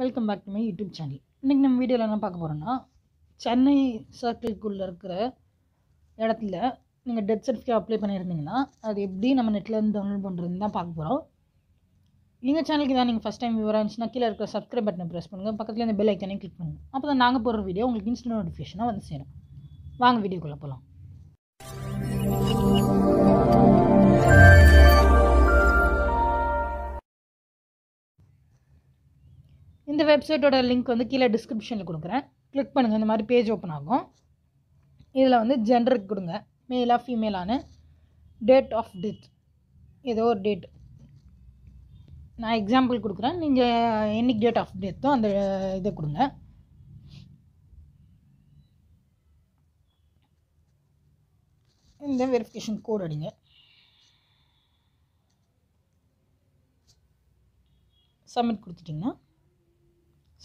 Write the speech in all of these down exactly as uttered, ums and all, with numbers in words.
Welcome back to my YouTube channel. இன்றைக்கி நம்ம வீடியோவில் என்ன பார்க்க போகிறோன்னா, சென்னை சர்க்கிள்குள்ளே இருக்கிற இடத்துல நீங்கள் டெத் சர்டிஃபிகேட் அப்ளை பண்ணியிருந்தீங்கன்னா அது எப்படி நம்ம நெட்லேருந்து டவுன்லோட் பண்ணுறதுன்னு தான் பார்க்க போகிறோம். எங்கள் சேனலுக்கு தான் நீங்கள் ஃபஸ்ட் டைம் வியூவராக இருந்துச்சுன்னா கீழே இருக்கிற சப்ஸ்கிரைப் பட்டனை ப்ரெஸ் பண்ணுங்கள், பக்கத்தில் இந்த பெல் ஐக்கானே கிளிக் பண்ணுங்கள். அப்போ தான் நாங்கள் போடுற வீடியோ உங்களுக்கு இன்ஸ்டன்ட் நோட்டிஃபிகேஷனாக வந்து சேரும். வாங்க வீடியோக்குள்ளே போகலாம். இந்த வெப்சைட்டோட லிங்க் வந்து கீழே டிஸ்கிரிப்ஷனில் கொடுக்குறேன், கிளிக் பண்ணுங்கள். இந்த மாதிரி பேஜ் ஓப்பன் ஆகும். இதில் வந்து ஜெண்டருக்கு கொடுங்க, மேலாக ஃபீமேலானு, டேட் ஆஃப் டெத், ஏதோ ஒரு டேட் நான் எக்ஸாம்பிள் கொடுக்குறேன், நீங்கள் என்னைக்கு டேட் ஆஃப் டெத்தோ அந்த இதை கொடுங்க. இந்த வெரிஃபிகேஷன் கோட் அடிங்க. சப்மிட் கொடுத்துட்டிங்கன்னா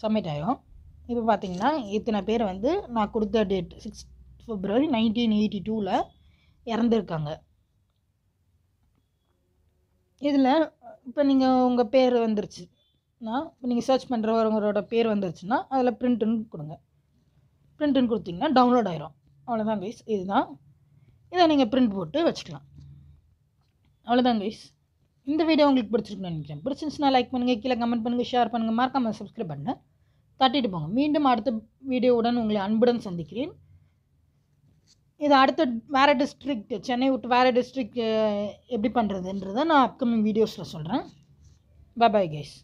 சப்மிட் ஆகிடும். இப்போ பார்த்தீங்கன்னா இத்தனை பேர் வந்து நான் கொடுத்த date six February nineteen eighty டூவில் இறந்துருக்காங்க. இதில் இப்போ நீங்கள் உங்கள் பேர் வந்துருச்சுன்னா, இப்போ நீங்கள் சர்ச் பண்ணுறவங்களோட பேர் வந்துருச்சுன்னா அதில் பிரிண்ட்டுன்னு கொடுங்க. பிரிண்ட்டுன்னு கொடுத்திங்கன்னா டவுன்லோட் ஆகிரும். அவ்வளோதான் கைஸ், இதுதான். இதை நீங்கள் பிரிண்ட் போட்டு வச்சுக்கலாம். அவ்வளோதான் கைஸ். இந்த வீடியோ உங்களுக்கு பிடிச்சிருக்குன்னு நினைக்கிறேன். பிடிச்சிருந்துச்சுன்னா லைக் பண்ணுங்கள், கீழே கமெண்ட் பண்ணுங்கள், ஷேர் பண்ணுங்கள், மறக்காமல் சப்ஸ்கிரைப் பண்ணுங்கள். தட்டிட்டு போங்க. மீண்டும் அடுத்த வீடியோவுடன் உங்களை அன்புடன் சந்திக்கிறேன். இது அடுத்த வேறு டிஸ்ட்ரிக்ட், சென்னை விட்டு வேறு டிஸ்ட்ரிக்ட் எப்படி பண்ணுறதுன்றதை நான் அப்கமிங் வீடியோஸில் சொல்கிறேன். Bye bye guys.